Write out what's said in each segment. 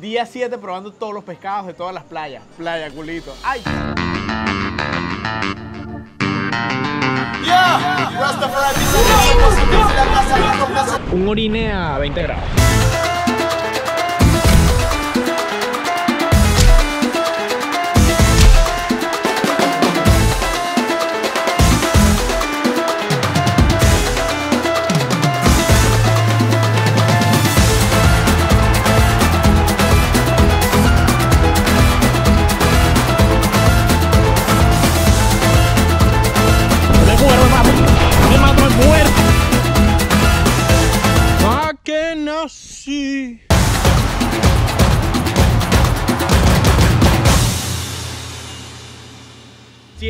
Día 7 probando todos los pescados de todas las playas. Playa Culito. ¡Ay! Un orine a 20 grados.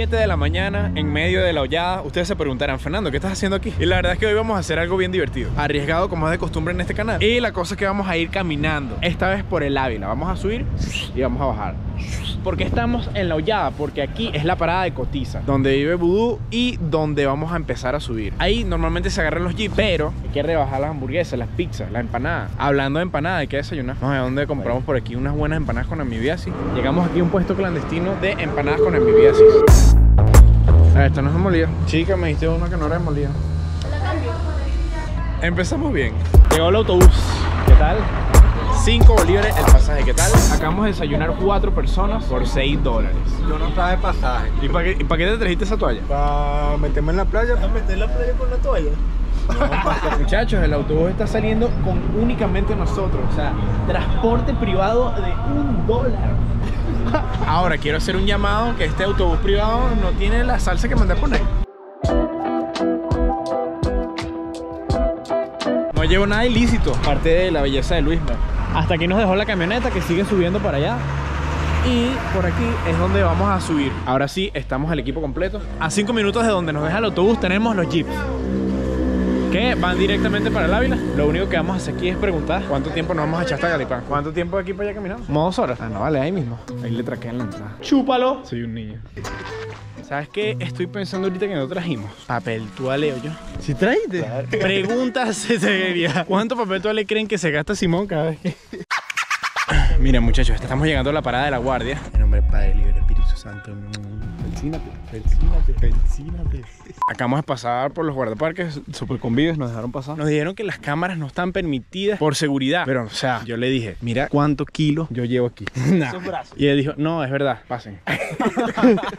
De la mañana, en medio de la hollada. Ustedes se preguntarán, Fernando, ¿qué estás haciendo aquí? Y la verdad es que hoy vamos a hacer algo bien divertido, arriesgado como es de costumbre en este canal. Y la cosa es que vamos a ir caminando, esta vez por el Ávila. Vamos a subir y vamos a bajar. ¿Por qué estamos en la hollada? Porque aquí es la parada de Cotiza, donde vive Voodoo y donde vamos a empezar a subir. Ahí normalmente se agarran los jeeps, pero hay que rebajar las hamburguesas, las pizzas, la empanada. Hablando de empanada, hay que desayunar. Vamos a ver dónde compramos por aquí unas buenas empanadas con amibiasis. Llegamos aquí a un puesto clandestino de empanadas con amibiasis. Esta no es molida. Chica, me diste una que no era molida. La cambio. Empezamos bien. Llegó el autobús. ¿Qué tal? 5 bolívares el pasaje. ¿Qué tal? Acabamos de desayunar 4 personas por $6. Yo no estaba de pasaje. ¿Y para qué te trajiste esa toalla? Para meterme en la playa. ¿Para meter en la playa con la toalla? No, muchachos, el autobús está saliendo con únicamente nosotros. O sea, transporte privado de $1. Ahora quiero hacer un llamado que este autobús privado no tiene la salsa que mandé a poner. No llevo nada ilícito, parte de la belleza de Luisma. Hasta aquí nos dejó la camioneta que sigue subiendo para allá. Y por aquí es donde vamos a subir. Ahora sí, estamos el equipo completo. A 5 minutos de donde nos deja el autobús tenemos los jeeps, que van directamente para el Ávila. Lo único que vamos a hacer aquí es preguntar cuánto tiempo nos vamos a echar hasta Galipán. ¿Cuánto tiempo de aquí para allá caminamos? Como 2 horas. Ah, no, vale, ahí mismo. Ahí le traquean la entrada. ¡Chúpalo! Soy un niño. ¿Sabes qué? Estoy pensando ahorita que no trajimos papel toalé, yo. ¿Sí trajiste? Claro. Pregunta seria. ¿Cuánto papel toalé creen que se gasta Simón cada vez que...? Mira, muchachos, estamos llegando a la parada de la guardia. En nombre del Padre, Libre, Espíritu Santo. Persínate, persínate, persínate. Acabamos de pasar por los guardaparques, super convives, nos dejaron pasar. Nos dijeron que las cámaras no están permitidas por seguridad. Pero, o sea, yo le dije, mira cuántos kilos yo llevo aquí. Nah. Y él dijo, no, es verdad, pasen.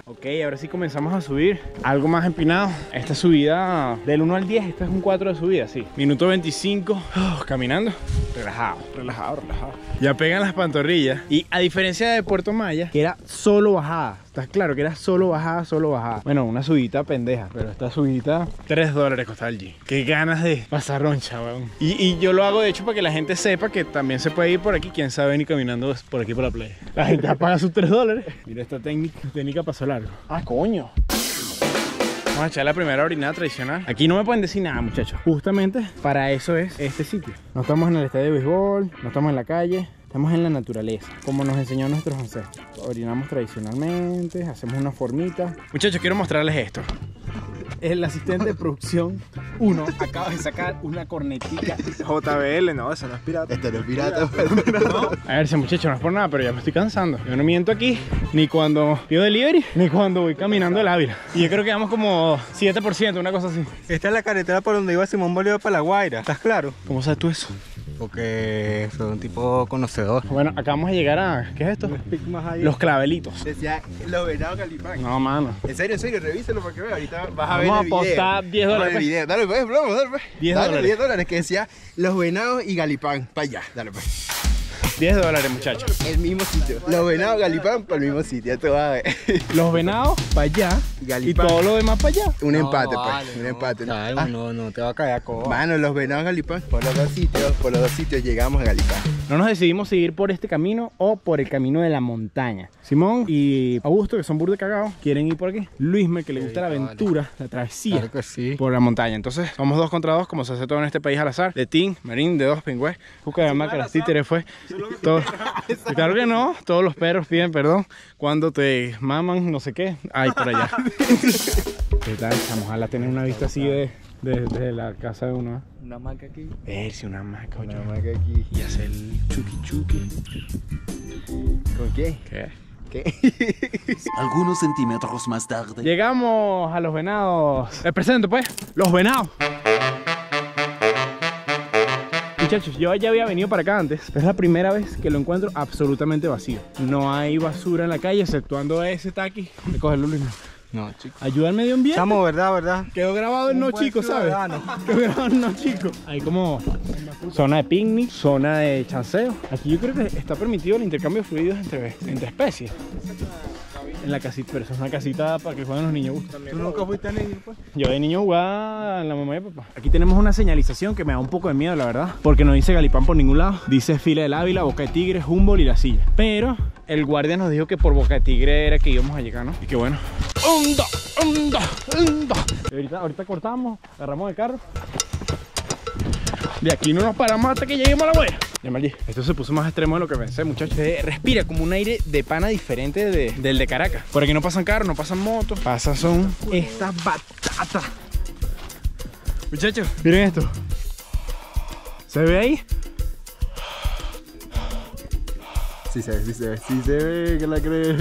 Ok, ahora sí comenzamos a subir. Algo más empinado. Esta subida del 1 al 10, esta es un 4 de subida, sí. Minuto 25, caminando. Relajado, relajado, relajado. Ya pegan las pantorrillas. Y a diferencia de Puerto Maya, que era solo bajada. ¿Estás claro? Que era solo bajada, solo bajada. Bueno, una subidita pendeja, pero esta subidita $3 costaba el G. Qué ganas de pasar roncha, weón. Y yo lo hago de hecho para que la gente sepa que también se puede ir por aquí. Quién sabe, ni caminando por aquí por la playa. La gente paga sus $3. Mira, esta técnica pasó largo. Ah, coño. Vamos a echar la primera orinada tradicional. Aquí no me pueden decir nada, muchachos. Justamente para eso es este sitio. No estamos en el estadio de béisbol, no estamos en la calle. Estamos en la naturaleza, como nos enseñó nuestros ancestros. Orinamos tradicionalmente, hacemos una formita. Muchachos, quiero mostrarles esto. El asistente de producción 1 acaba de sacar una cornetica. JBL, no, eso no es pirata. Este no es pirata, pero no. A ver, muchachos, no es por nada, pero ya me estoy cansando. Yo no miento aquí, ni cuando pido delivery, ni cuando voy caminando el Ávila. Y yo creo que vamos como 7%, una cosa así. Esta es la carretera por donde iba Simón Bolívar para La Guaira, ¿estás claro? ¿Cómo sabes tú eso? Porque soy un tipo conocedor. Bueno, acabamos de llegar a... ¿Qué es esto? Los clavelitos. Decía, lo venado Galipán. No, mano. En serio, revíselo para que veas. Ahorita vas a ver el video. Vamos a apostar $10. El video. Dale, pues, vamos, dale, pues. Dale, $10 que decía los venados y Galipán. Para allá, dale, pues. $10, muchachos. El mismo sitio. Los venados, Galipán, para el mismo sitio. Ya te vas a ver. Los venados, para allá. Galipán. Y todo lo demás para allá. Un empate, no, vale, pues. No, un empate. No, ah, no te va a caer coba. Mano, los venados, Galipán. Por los dos sitios llegamos a Galipán. No nos decidimos seguir por este camino o por el camino de la montaña. Simón y Augusto, que son burde cagados, quieren ir por aquí. Luisme, que le gusta la aventura, la travesía. Claro que sí. Por la montaña. Entonces, somos 2 contra 2, como se hace todo en este país al azar. De Tim, Marín, de dos, Pingüés, Cuca de Maca, las títeres fue. Todo, claro que no, todos los perros piden perdón cuando te maman, no sé qué, ay, por allá. ¿Qué tal? Ojalá tener una vista así desde la casa de uno. Una hamaca aquí. Verse una hamaca, oye. Una hamaca aquí. Y hacer el chuki chuki. ¿Con qué? ¿Qué? Algunos centímetros más tarde. Llegamos a los venados. El presente, pues. Los venados. Muchachos, yo ya había venido para acá antes, pero es la primera vez que lo encuentro absolutamente vacío. No hay basura en la calle, exceptuando ese taqui. Recogerlo, Luis. No, chicos. Ayuda al medio ambiente. Estamos, ¿verdad? Quedó grabado en No Chicos, ¿sabes? Quedó grabado en No Chicos. Hay como zona de picnic, zona de chanceo. Aquí yo creo que está permitido el intercambio de fluidos entre especies. En la casita, pero eso es una casita para que jueguen los niños. ¿Tú nunca fuiste a niño, pues? Yo de niño jugaba en la mamá y papá. Aquí tenemos una señalización que me da un poco de miedo, la verdad, porque no dice Galipán por ningún lado. Dice Fila del Ávila, Boca de Tigre, Humboldt y La Silla. Pero el guardia nos dijo que por Boca de Tigre era que íbamos a llegar, ¿no? Y que bueno. ¡Onda! ¡Onda! ¡Onda! Y ahorita cortamos, agarramos el carro. De aquí no nos paramos hasta que lleguemos a La Guaira. Esto se puso más extremo de lo que pensé, muchachos. Respira como un aire de pana diferente del de Caracas. Por aquí no pasan carros, no pasan motos. Pasan son estas batatas. Muchachos, miren esto. ¿Se ve ahí? Sí se ve, sí se ve, sí se ve, que la creo.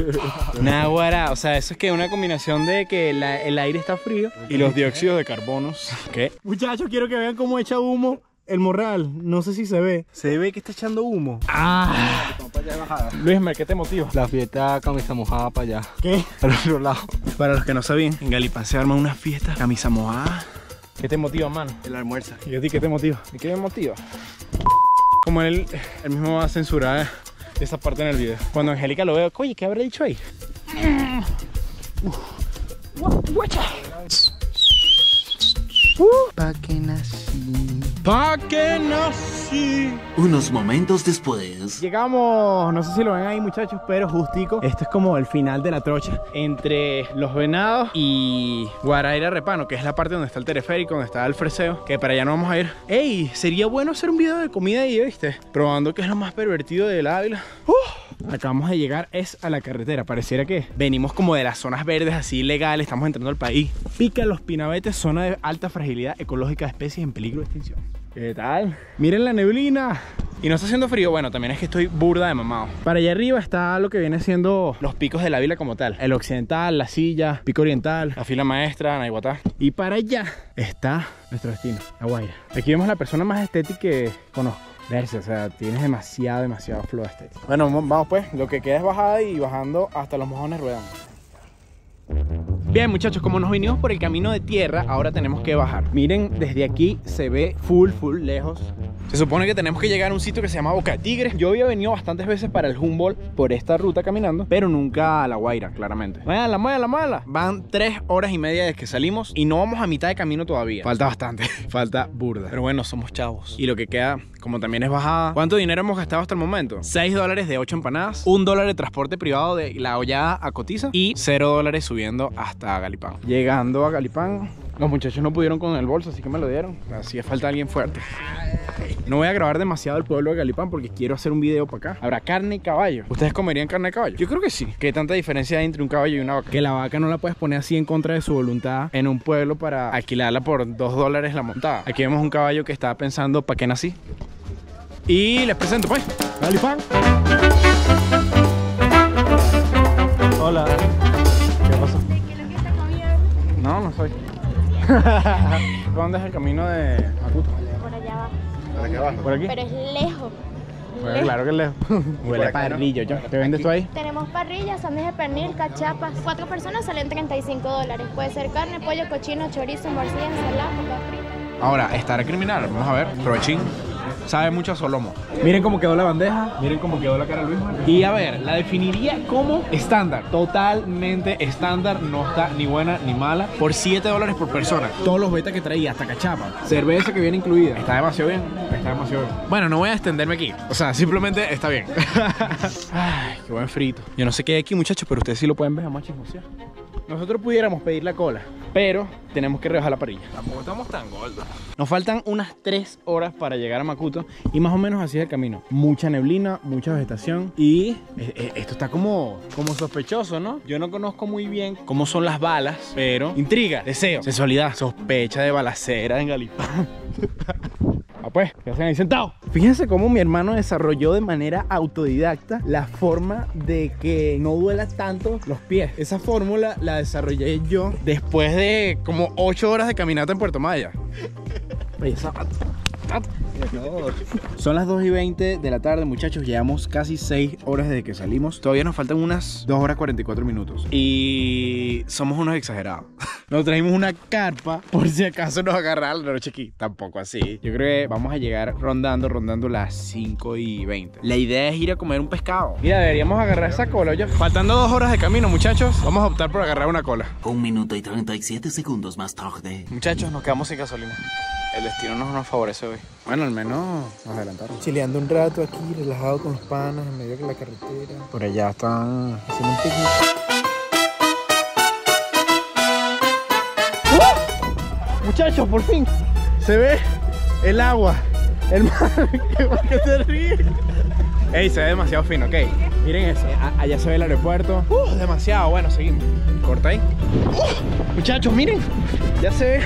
Náguara, o sea, eso es que una combinación de que el aire está frío y los dióxidos de carbonos. ¿Qué? Muchachos, quiero que vean cómo echa humo el morral, no sé si se ve. Se ve que está echando humo. Ah. Luis, ¿qué te motiva? La fiesta camisa mojada para allá. ¿Qué? Para el otro lado. Para los que no sabían, en Galipán se arma una fiesta camisa mojada. ¿Qué te motiva, mano? El almuerzo. ¿Y a ti qué te motiva? ¿Y qué me motiva? Como él mismo va a censurar esa parte en el video. Cuando Angélica lo veo, oye, ¿qué habrá dicho ahí? ¡Guacha! Pa' que nací. ¡Pa' que nací! Unos momentos después. Llegamos, no sé si lo ven ahí, muchachos, pero justico. Esto es como el final de la trocha. Entre los venados y Guaraíra Repano, que es la parte donde está el teleférico, donde está el freseo, que para allá no vamos a ir. ¡Ey! Sería bueno hacer un video de comida ahí, ¿viste? Probando que es lo más pervertido del Ávila. Acabamos de llegar es a la carretera. Pareciera que venimos como de las zonas verdes así legales, estamos entrando al país. Pica los pinabetes, zona de alta fragilidad ecológica de especies en peligro de extinción. ¿Qué tal? Miren la neblina. Y no está haciendo frío, bueno, también es que estoy burda de mamado. Para allá arriba está lo que viene siendo los picos del Ávila como tal. El occidental, La Silla, Pico Oriental, la Fila Maestra, Naiguatá. Y para allá está nuestro destino, La Guaira. Aquí vemos la persona más estética que conozco. Verse, o sea, tienes demasiado flow estético. Bueno, vamos pues, lo que queda es bajada y bajando hasta los mojones ruedando. Bien, muchachos, como nos vinimos por el camino de tierra, ahora tenemos que bajar. Miren, desde aquí se ve full lejos. Se supone que tenemos que llegar a un sitio que se llama Boca de Tigre. Yo había venido bastantes veces para el Humboldt por esta ruta caminando, pero nunca a La Guaira, claramente. Muévala. Van 3 horas y media desde que salimos y no vamos a mitad de camino todavía. Falta bastante, falta burda. Pero bueno, somos chavos. Y lo que queda, como también es bajada. ¿Cuánto dinero hemos gastado hasta el momento? $6 de 8 empanadas, $1 de transporte privado de La Hollada a Cotiza y $0 subiendo hasta Galipán. Llegando a Galipán, los muchachos no pudieron con el bolso, así que me lo dieron. Hacía falta alguien fuerte. No voy a grabar demasiado el pueblo de Galipán porque quiero hacer un video para acá. Habrá carne y caballo. ¿Ustedes comerían carne de caballo? Yo creo que sí. ¿Qué tanta diferencia hay entre un caballo y una vaca? Que la vaca no la puedes poner así en contra de su voluntad en un pueblo para alquilarla por $2 la montada. Aquí vemos un caballo que estaba pensando para qué nací. Y les presento pues, Galipán. Hola. ¿Qué pasó? No soy. ¿Dónde es el camino de Macuto? Por allá abajo. ¿Por aquí abajo? ¿Por aquí? Pero es lejos. Bueno, claro que es lejos. Huele a parrilla, ¿no? ¿Qué vendes tú ahí? Tenemos parrillas, sándwich de pernil, cachapas. 4 personas salen $35. Puede ser carne, pollo, cochino, chorizo, morcilla, ensalada, papas fritas. Ahora, estará criminal. Vamos a ver, provechín. Sabe mucho a solomo. Miren cómo quedó la bandeja, miren cómo quedó la cara de Luis. Y a ver, la definiría como estándar. Totalmente estándar, no está ni buena ni mala. Por $7 por persona. Todos los betas que traía, hasta cachapa. Cerveza que viene incluida. Está demasiado bien, está demasiado bien. Bueno, no voy a extenderme aquí. O sea, simplemente está bien. Ay, qué buen frito. Yo no sé qué hay aquí, muchachos, pero ustedes sí lo pueden ver, a más chismosear. Nosotros pudiéramos pedir la cola, pero tenemos que rebajar la parrilla. Tampoco estamos tan gordos. Nos faltan unas 3 horas para llegar a Macuto y más o menos así es el camino. Mucha neblina, mucha vegetación y esto está como sospechoso, ¿no? Yo no conozco muy bien cómo son las balas, pero intriga, deseo, sexualidad, sospecha de balacera en Galipán. Pues, ¿qué hacen ahí sentados? Fíjense cómo mi hermano desarrolló de manera autodidacta la forma de que no duela tanto los pies. Esa fórmula la desarrollé yo después de como 8 horas de caminata en Puerto Maya. Son las 2:20 de la tarde, muchachos. Llevamos casi 6 horas desde que salimos. Todavía nos faltan unas 2 horas 44 minutos. Y somos unos exagerados. Nos trajimos una carpa por si acaso nos agarra la noche aquí. Tampoco así. Yo creo que vamos a llegar rondando las 5:20. La idea es ir a comer un pescado. Mira, deberíamos agarrar esa cola. Oye, faltando 2 horas de camino, muchachos. Vamos a optar por agarrar una cola. 1 minuto y 37 segundos más tarde. Muchachos, nos quedamos sin gasolina. El destino nos favorece hoy. Bueno, al menos nos adelantaron. Chileando un rato aquí, relajado con los panas, en medio de la carretera. Por allá están haciendo un picnic. Muchachos, por fin se ve el agua, el mar. ¿Por qué se ríe? Ey, se ve demasiado fino, ok. Miren eso. Allá se ve el aeropuerto. Demasiado bueno, seguimos. Corta ahí. Muchachos, miren. Ya se ve.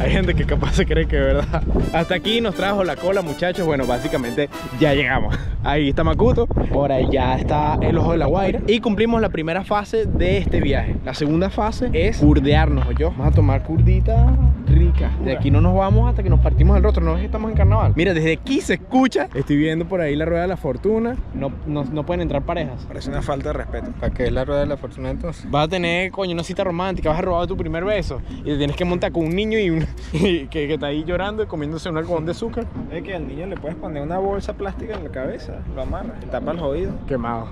Hay gente que capaz se cree que es verdad. Hasta aquí nos trajo la cola, muchachos. Bueno, básicamente ya llegamos. Ahí está Macuto, por allá está el ojo de la Guaira. Y cumplimos la primera fase de este viaje. La segunda fase es curdearnos, ¿o yo? Vamos a tomar curdita rica. De aquí no nos vamos hasta que nos partimos del rostro. No es que estamos en carnaval. Mira, desde aquí se escucha. Estoy viendo por ahí la rueda de la fortuna. No pueden entrar parejas. Parece una falta de respeto. ¿Para qué es la rueda de la fortuna entonces? Vas a tener, coño, una cita romántica. Vas a robar tu primer beso y te tienes que montar con un niño y que está ahí llorando y comiéndose un algodón de azúcar. Es que al niño le puedes poner una bolsa plástica en la cabeza, lo amarras, tapas los oídos, quemado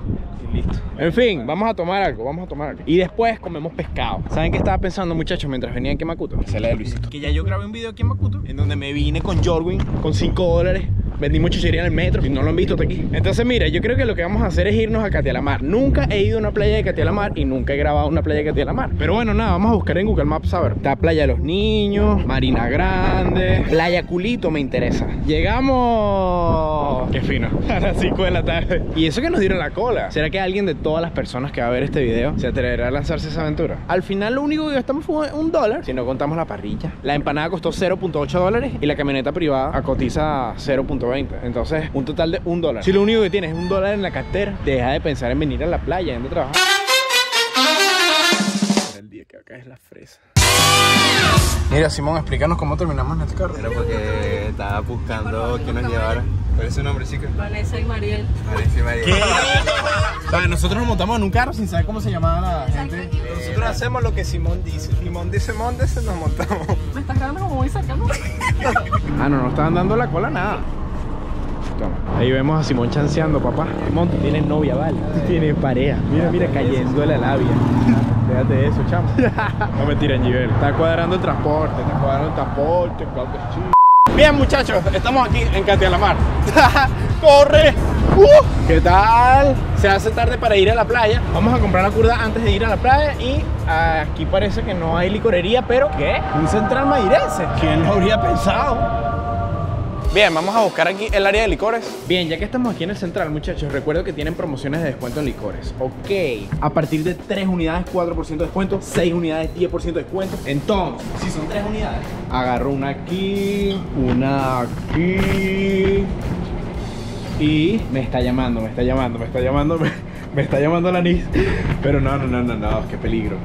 y listo. En fin, vamos a tomar algo, y después comemos pescado. ¿Saben qué estaba pensando, muchachos, mientras venía aquí a Macuto? Esa es la de Luisito, que ya yo grabé un video aquí en Macuto en donde me vine con Jorwin con $5. Vendimos chuchería en el metro. Si no lo han visto, está aquí. Entonces, mira, yo creo que lo que vamos a hacer es irnos a Catia la Mar. Nunca he ido a una playa de Catia la Mar y nunca he grabado una playa de Catia la Mar. Pero bueno, nada, vamos a buscar en Google Maps, a ver. Está Playa de los Niños, Marina Grande, Playa Culito me interesa. Llegamos... Qué fino. A las 5 de la tarde. Y eso que nos dieron la cola. ¿Será que alguien de todas las personas que va a ver este video se atreverá a lanzarse esa aventura? Al final, lo único que gastamos fue $1, si no contamos la parrilla. La empanada costó $0.8 y la camioneta privada a Cotiza $0.20. Entonces, un total de $1. Si lo único que tienes es $1 en la cartera, deja de pensar en venir a la playa, en trabajar. El día que acá es la fresa. Mira, Simón, explícanos cómo terminamos en este carro. Era porque estaba buscando quién nos llevara. ¿Cuál es su nombre, chica? Vanessa y Mariel. Vanessa y Mariel. ¿Qué? O sea, nosotros nos montamos en un carro sin saber cómo se llamaba la gente. Nosotros hacemos lo que Simón dice. Simón dice Mondes, nos montamos. ¿Me estás grabando como voy sacando? Ah, no, no estaban dando la cola nada. Toma. Ahí vemos a Simón chanceando, papá. Simón, tú tienes novia, vale. Tú tienes pareja. Mira, mira, cayendo de la labia. Déjate eso, chamo. No me tiren, Giver. Está cuadrando el transporte, claro que es chido. Bien, muchachos, estamos aquí en Catia la Mar. ¡Corre! ¿Qué tal? Se hace tarde para ir a la playa. Vamos a comprar la curda antes de ir a la playa. Y aquí parece que no hay licorería, pero ¿qué? Un Central Madeirense. ¿Quién lo habría pensado? Bien, vamos a buscar aquí el área de licores. Bien, ya que estamos aquí en el Central, muchachos, recuerdo que tienen promociones de descuento en licores. Ok, a partir de 3 unidades, 4% de descuento, 6 unidades, 10% de descuento. Entonces, si son 3 unidades, agarro una aquí. Y me está llamando el anís. Pero no, qué peligro.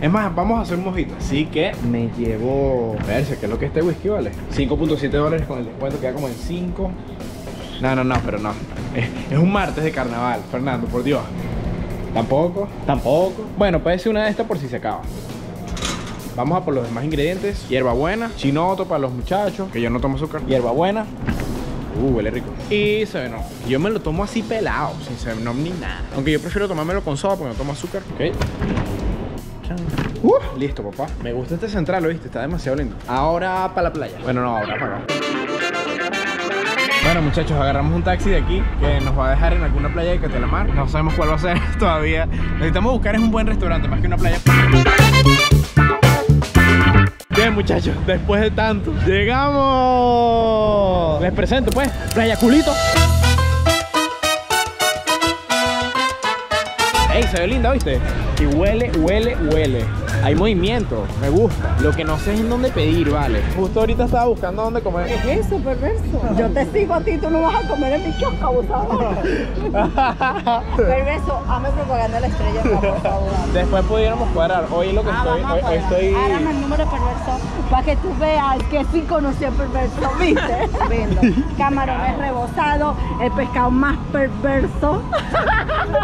Es más, vamos a hacer un mojito. Así que me llevo... A ver, ¿qué es lo que este whisky vale? $5.7 con el descuento, queda como en 5. No, pero no. Es un martes de carnaval, Fernando, por Dios. Tampoco. Bueno, puede ser una de estas por si se acaba. Vamos a por los demás ingredientes. Hierbabuena, chinoto para los muchachos, que yo no tomo azúcar. Hierbabuena. Huele rico. Y Sevenop. Yo me lo tomo así pelado, sin Sevenop ni nada. Aunque yo prefiero tomármelo con soda porque no tomo azúcar. Ok. Listo, papá. Me gusta este Central, ¿lo viste? Está demasiado lindo. Ahora para la playa. Bueno, no, ahora para acá. Bueno, muchachos, agarramos un taxi de aquí que nos va a dejar en alguna playa de Catia la Mar. No sabemos cuál va a ser todavía. Necesitamos buscar es un buen restaurante, más que una playa. Bien, muchachos, después de tanto, llegamos. Les presento, pues, Playa Culito. Ey, se ve linda, ¿viste? Y huele, huele, huele. Hay movimiento, me gusta. Lo que no sé es en dónde pedir, vale. Justo ahorita estaba buscando dónde comer. ¿Qué es eso, perverso? Yo te sigo a ti, tú no vas a comer en mi kiosco, abusado. Perverso, hazme propaganda a La Estrella del Mar, por favor. Después pudiéramos cuadrar. Hoy lo que estoy... Hágame el número perverso para que tú veas que sí conocí a perverso, ¿viste? Vendo camarones rebozados, el pescado más perverso.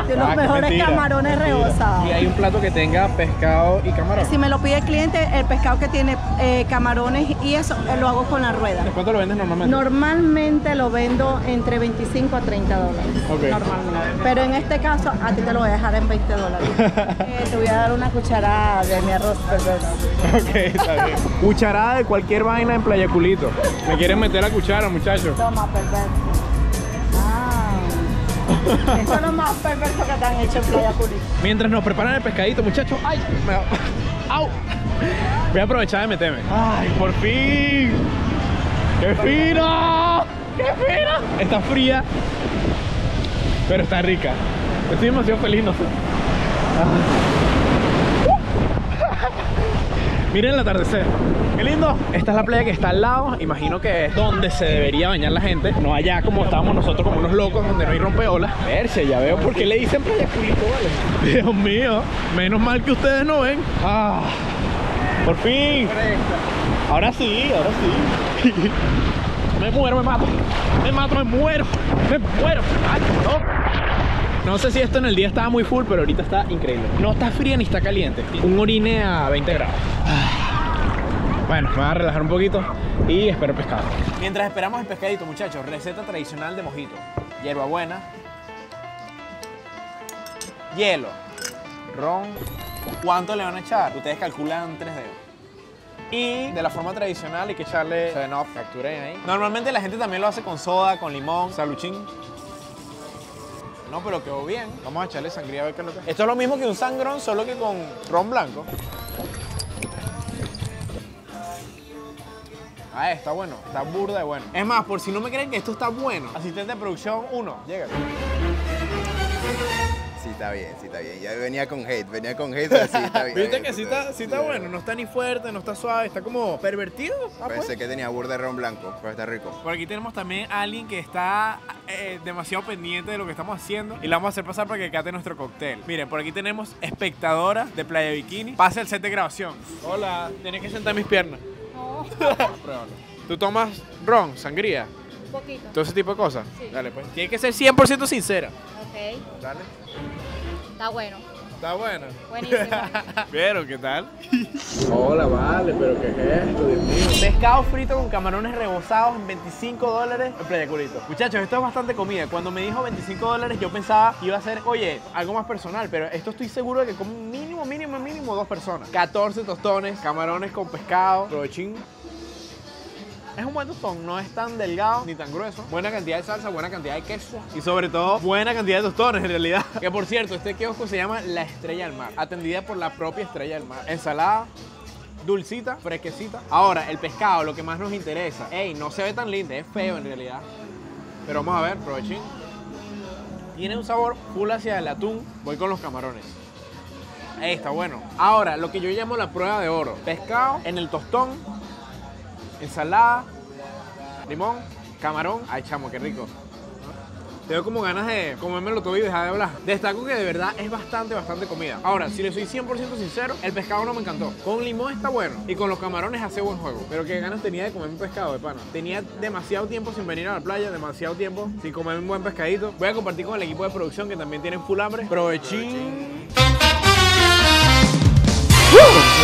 De los mejores camarones rebozados. Y hay un plato que tenga pescado y camarón. Si me lo pide el cliente, el pescado que tiene camarones y eso, lo hago con la rueda. ¿Cuánto lo vendes normalmente? Normalmente lo vendo entre 25 a 30 dólares. Okay. Normalmente. Pero en este caso, a ti te lo voy a dejar en 20 dólares. Te voy a dar una cucharada de mi arroz perverso. Ok, está bien. Cucharada de cualquier vaina en Playa Culito. Me quieren meter la cuchara, muchachos. Toma, perverso. Eso es lo más perverso que te han hecho en Playa Culito. Mientras nos preparan el pescadito, muchachos. ¡Ay! ¡Au! Voy a aprovechar de meterme. ¡Ay, por fin! ¡Qué fino! ¡Qué fino! Está fría, pero está rica. Estoy demasiado feliz, no sé. Miren el atardecer. ¡Qué lindo! Esta es la playa que está al lado. Imagino que es donde se debería bañar la gente. No allá como estábamos nosotros, como unos locos, donde no hay rompeolas. Verse, ya veo por qué le dicen Playa Culito, ¿vale? Dios mío. Menos mal que ustedes no ven. ¡Ah! ¡Por fin! Ahora sí, ahora sí. Me muero, me mato. Me mato, me muero. Me muero. ¡Ay, no! No sé si esto en el día estaba muy full, pero ahorita está increíble. No está fría ni está caliente. Un orine a 20 grados. Bueno, me voy a relajar un poquito y espero el pescado. Mientras esperamos el pescadito, muchachos, receta tradicional de mojito. Hierbabuena, hielo, ron. ¿Cuánto le van a echar? Ustedes calculan 3 dedos. Y de la forma tradicional hay que echarle 7 Up, capturen ahí. Normalmente la gente también lo hace con soda, con limón, saluchín. No, pero quedó bien. Vamos a echarle sangría a ver qué es lo que es. Esto es lo mismo que un sangrón, solo que con ron blanco. Ah, está bueno. Está burda de bueno. Es más, por si no me creen que esto está bueno, asistente de producción 1, llega. Sí está bien, sí está bien. Ya venía con hate, pero sí está bien. ¿Viste que sí está bueno? No está ni fuerte, no está suave, está como pervertido. Ah, pensé pues que tenía burda de ron blanco, pero está rico. Por aquí tenemos también a alguien que está... demasiado pendiente de lo que estamos haciendo y la vamos a hacer pasar para que cate nuestro cóctel. Miren, por aquí tenemos espectadora de Playa Bikini. Pase el set de grabación. Hola, tienes que sentar mis piernas. No. Pruébalo. ¿Tú tomas ron, sangría? Un poquito. ¿Todo ese tipo de cosas? Sí. Dale, pues. Tienes que ser 100% sincera. Ok. Dale. Está bueno. Está bueno. Buenísimo. Pero, ¿qué tal? Hola, vale, pero ¿qué es esto, Dios mío? Pescado frito con camarones rebozados en 25 dólares en Playa Culito. Muchachos, esto es bastante comida. Cuando me dijo 25 dólares, yo pensaba que iba a ser, oye, algo más personal, pero esto estoy seguro de que como mínimo 2 personas. 14 tostones, camarones con pescado, trochín. Es un buen tostón, no es tan delgado ni tan grueso. Buena cantidad de salsa, buena cantidad de queso y sobre todo, buena cantidad de tostones en realidad. Que por cierto, este kiosco se llama La Estrella del Mar, atendida por la propia Estrella del Mar. Ensalada, dulcita, fresquecita. Ahora, el pescado, lo que más nos interesa. Ey, no se ve tan lindo, es feo en realidad. Pero vamos a ver, provechín. Tiene un sabor full hacia el atún. Voy con los camarones. Ey, está bueno. Ahora, lo que yo llamo la prueba de oro. Pescado en el tostón. Ensalada, limón, camarón. Ay, chamo, qué rico. Tengo como ganas de comérmelo todo y dejar de hablar. Destaco que de verdad es bastante comida. Ahora, si le soy 100% sincero, el pescado no me encantó. Con limón está bueno y con los camarones hace buen juego. Pero qué ganas tenía de comer un pescado, de pana. Tenía demasiado tiempo sin venir a la playa, demasiado tiempo sin comer un buen pescadito. Voy a compartir con el equipo de producción que también tienen full hambre. Provechín.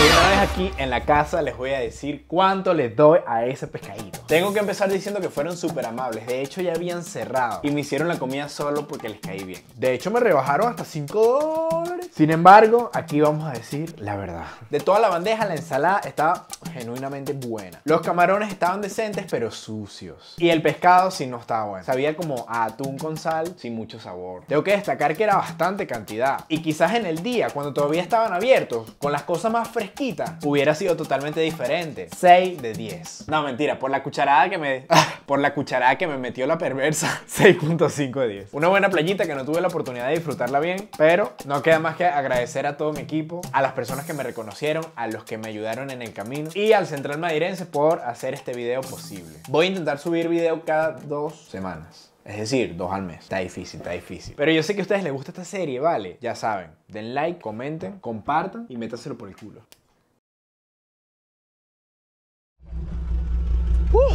Una vez aquí en la casa les voy a decir cuánto les doy a ese pescadito. Tengo que empezar diciendo que fueron súper amables. De hecho ya habían cerrado y me hicieron la comida solo porque les caí bien. De hecho me rebajaron hasta $5. Sin embargo, aquí vamos a decir la verdad. De toda la bandeja, la ensalada estaba genuinamente buena. Los camarones estaban decentes, pero sucios. Y el pescado sí no estaba bueno. Sabía como a atún con sal, sin mucho sabor. Tengo que destacar que era bastante cantidad. Y quizás en el día, cuando todavía estaban abiertos, con las cosas más fresquitas, hubiera sido totalmente diferente. 6 de 10. No, mentira, por la cucharada que me metió la perversa, 6.5 de 10. Una buena playita que no tuve la oportunidad de disfrutarla bien, pero no queda más que agradecer a todo mi equipo, a las personas que me reconocieron, a los que me ayudaron en el camino y al Central Madeirense por hacer este video posible. Voy a intentar subir video cada 2 semanas. Es decir, 2 al mes. Está difícil, está difícil. Pero yo sé que a ustedes les gusta esta serie, ¿vale? Ya saben, den like, comenten, compartan y métaselo por el culo.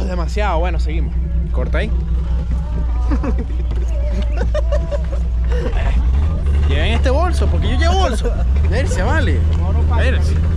Demasiado. Bueno, seguimos. Corta ahí. Lleven este bolso, porque yo llevo bolso. Verse, vale. Verse.